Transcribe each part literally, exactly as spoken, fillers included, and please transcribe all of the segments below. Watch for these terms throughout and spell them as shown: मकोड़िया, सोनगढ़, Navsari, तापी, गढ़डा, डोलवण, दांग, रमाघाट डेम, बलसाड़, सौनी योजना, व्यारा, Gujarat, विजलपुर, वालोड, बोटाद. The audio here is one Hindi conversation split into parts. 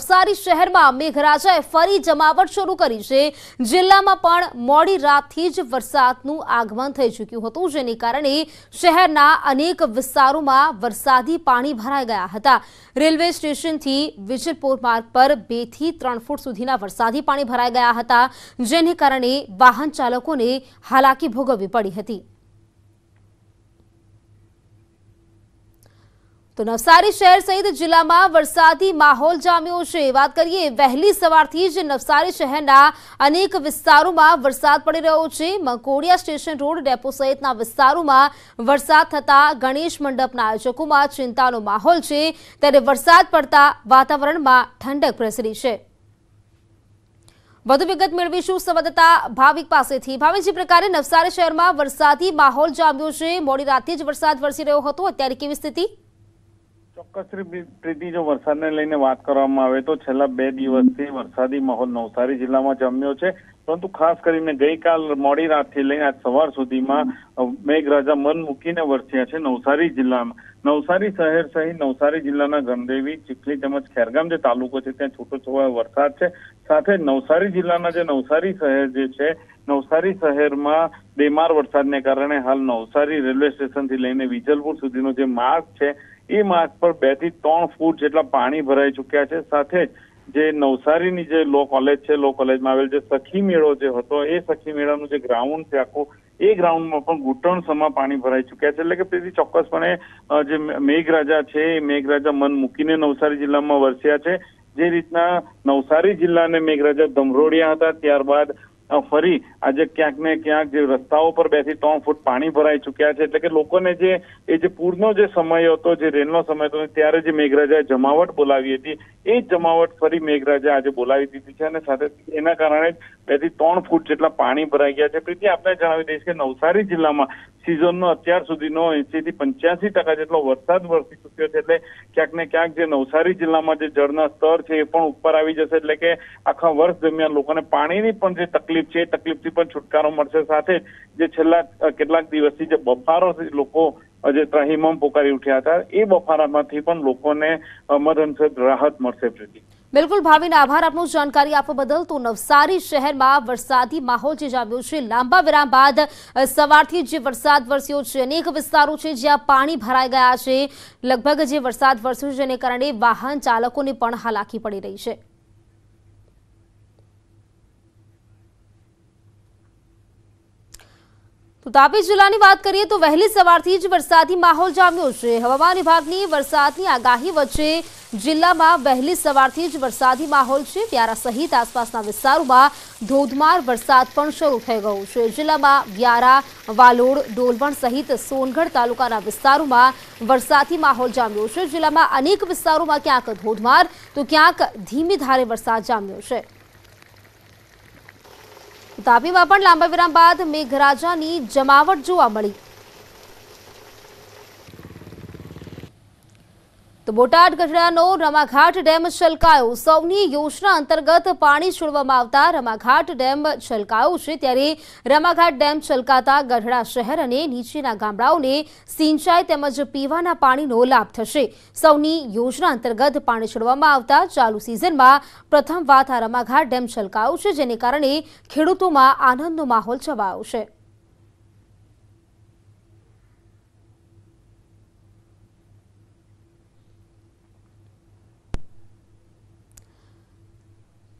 नवसारी शहर में मेघराजाए फरी जमावट शुरू करी है। जिला में मोड़ी रात ज वरसादनुं आगमन थई चूक्युं हतुं, जेने कारणे शहरना अनेक विस्तारों में वरसादी पाणी भराई गया हता। रेलवे स्टेशन थी विजलपुर मार्ग पर बे थी त्रण फूट सुधीना वरसादी पाणी भराई गया हता, जेने कारणे वाहन चालकों ने हालाकी भोगववी पड़ी हती। तो नवसारी शहर सहित जिला में वरसादी माहौल जाम्यो छे। बात करिए वहेली सवारथी ज नवसारी शहरना अनेक विस्तारों में वरसाद पड़ी रह्यो छे। मकोड़िया स्टेशन रोड डेपो सहितना विस्तारों में वरसाद थता गणेश मंडपना आयोजकों में चिंतानो माहौल छे, त्यारे वरसाद पड़ता वातावरण में ठंडक प्रसरी छे। વધુ વિગત મેળવીશું સંવાદદાતા ભાવિક પાસેથી। ભાવિક, જે પ્રકારે નવસારી શહેરમાં વરસાદી માહોલ જામ્યો છે, મોડી રાતથી જ વરસાદ વરસી રહ્યો હતો, અત્યારે કેવી સ્થિતિ? ચોક્કસ પ્રીતિ, જો વરસાદને લઈને વાત કરવામાં આવે તો છેલ્લા બે દિવસથી વરસાદી માહોલ નવસારી જિલ્લામાં જમ્યો છે, પરંતુ ખાસ કરીને ગઈકાલ મોડી રાતથી લઈને આજ સવાર સુધીમાં મેઘરાજા મન મૂકીને વરસ્યા છે નવસારી જિલ્લામાં। નવસારી શહેર સહિત નવસારી જિલ્લાના ગણદેવી, ચીખલી તેમજ ખેરગામ જે તાલુકો છે ત્યાં છૂટોછવાયો વરસાદ છે। સાથે નવસારી જિલ્લાના જે નવસારી શહેર જે છે, નવસારી શહેરમાં બેમાર વરસાદને કારણે હાલ નવસારી રેલવે સ્ટેશનથી લઈને વિજલપુર સુધીનો જે માર્ગ છે એ માર્ગ પર બે થી ત્રણ ફૂટ જેટલા પાણી ભરાઈ ચુક્યા છે। સાથે જે નવસારીની જે લો કોલેજ છે, લો કોલેજમાં આવેલ જે સખી મેળો જે હતો, એ સખી મેળાનું જે ગ્રાઉન્ડ છે આખું, એ ગ્રાઉન્ડમાં પણ ઘૂંટણસમાં પાણી ભરાઈ ચુક્યા છે। એટલે કે તેથી ચોક્કસપણે જે મેઘરાજા છે એ મેઘરાજા મન મૂકીને નવસારી જિલ્લામાં વરસ્યા છે। જે રીતના નવસારી જિલ્લાને મેઘરાજા ધમરોડ્યા હતા, ત્યારબાદ ફરી આજે ક્યાંક ને ક્યાંક જે રસ્તાઓ પર બે થી ત્રણ ફૂટ પાણી ભરાઈ ચુક્યા છે। એટલે કે લોકોને જે એ જે પૂરનો જે સમય હતો, જે રેલનો સમય હતો, ત્યારે જે મેઘરાજાએ જમાવટ બોલાવી હતી એ જમાવટ ફરી મેઘરાજા આજે બોલાવી દીધી છે, અને સાથે એના કારણે બે થી ત્રણ ફૂટ જેટલા પાણી ભરાઈ ગયા છે। પ્રીતિ, આપણે જણાવી દઈશ કે નવસારી જિલ્લામાં સિઝનનો અત્યાર સુધીનો એસી થી પંચ્યાસી ટકા જેટલો વરસાદ વરસી ચુક્યો છે, એટલે ક્યાંક ને ક્યાંક જે નવસારી જિલ્લામાં જે જળના સ્તર છે એ પણ ઉપર આવી જશે, એટલે કે આખા વર્ષ દરમિયાન લોકોને પાણીની પણ જે તકલીફ છે એ તકલીફથી પણ છુટકારો મળશે। સાથે જે છેલ્લા કેટલાક દિવસથી જે બફારોથી લોકો જે ત્રાહિમામ પોકારી ઉઠ્યા હતા, એ બફારામાંથી પણ લોકોને મધંસર રાહત મળશે। પ્રીતિ, बिल्कुल भाविन, आभार आपनो जानकारी आपवा बदल। तो नवसारी शहर में वरसादी माहौल जे जाम्यो छे, लांबा विराम बाद सवारथी जे वरसाद वरस्यो छे, अनेक विस्तारों छे ज्यां पाणी भराई गया छे। लगभग जे वरसाद वरस्यो छे जेने कारणे वाहन चालकोने पण हालाकी पड़ी रही छे। तो तापी जिल्लानी बात करिए तो वहेली सवारथी ज वरसादी माहौल जाम्यो छे। हवामान विभागनी वरसादनी आगाही वच्चे जिला में वहेली सवारथी ज वरसादी माहौल छे। व्यारा सहित आसपासना विस्तारों में धोधमार वरसाद पण शरू थई गयो छे। जिला में व्यारा, वालोड, डोलवण सहित सोनगढ़ तालुकाना विस्तारों में वरसादी माहौल जाम्यो छे। जिला में अनेक विस्तारों में क्यांक धोधमार तो क्यांक धीमी धारे वरसाद जाम्यो छे। तापी में पण लांबा विराम बाद मेघराजानी जमावट जोवा मळी। तो बोटाद गढ़डानो रमाघाट डेम छलकायो। सौनी योजना अंतर्गत पाणी छोड़वामां आवता रमाघाट डेम छलकायो छे, त्यारे रमाघाट डेम छलकाता गढ़डा शहर अने नीचेना गामडाओने सिंचाई तेमज पीवाना पाणीनो लाभ थशे। सौनी योजना अंतर्गत पाणी छोड़वामां आवता चालू सीजनमां प्रथमवार आ रमाघाट डेम छलकायो छे, जेने कारणे खेडूतोमां आनंदनो माहोल छवायो छे।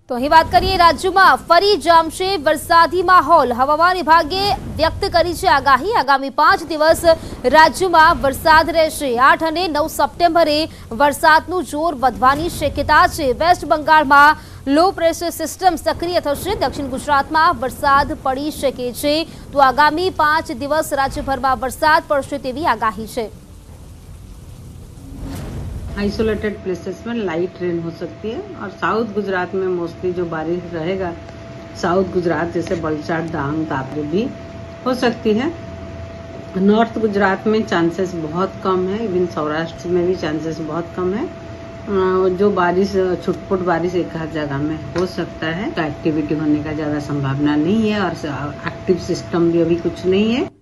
तो अहीं बात करिए राज्य में फरी जामशे वरसादी माहौल। हवामान विभागे व्यक्त करी छे आगाही। आगामी पांच दिवस राज्य में वरसाद रहेशे। आठ अने नौ सप्टेम्बरे वरसादनुं जोर वधवानी शक्यता छे। वेस्ट बंगाल में लो प्रेशर सीस्टम सक्रिय थशे। दक्षिण गुजरात में वरसाद पड़ी शके छे। तो आगामी पांच दिवस राज्यभर में वरसाद पड़शे तेवी आगाही छे। आइसोलेटेड प्लेसेस में लाइट रेन हो सकती है, और साउथ गुजरात में मोस्टली जो बारिश रहेगा साउथ गुजरात जैसे बलसाड़, दांग, तापरे भी हो सकती है। नॉर्थ गुजरात में चांसेस बहुत कम है, इवन सौराष्ट्र में भी चांसेस बहुत कम है। जो बारिश छुटपुट बारिश एक आध जगह में हो सकता है, एक्टिविटी होने का ज़्यादा संभावना नहीं है, और एक्टिव सिस्टम भी अभी कुछ नहीं है।